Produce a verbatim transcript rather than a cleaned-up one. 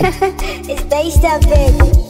It's based up, bitch.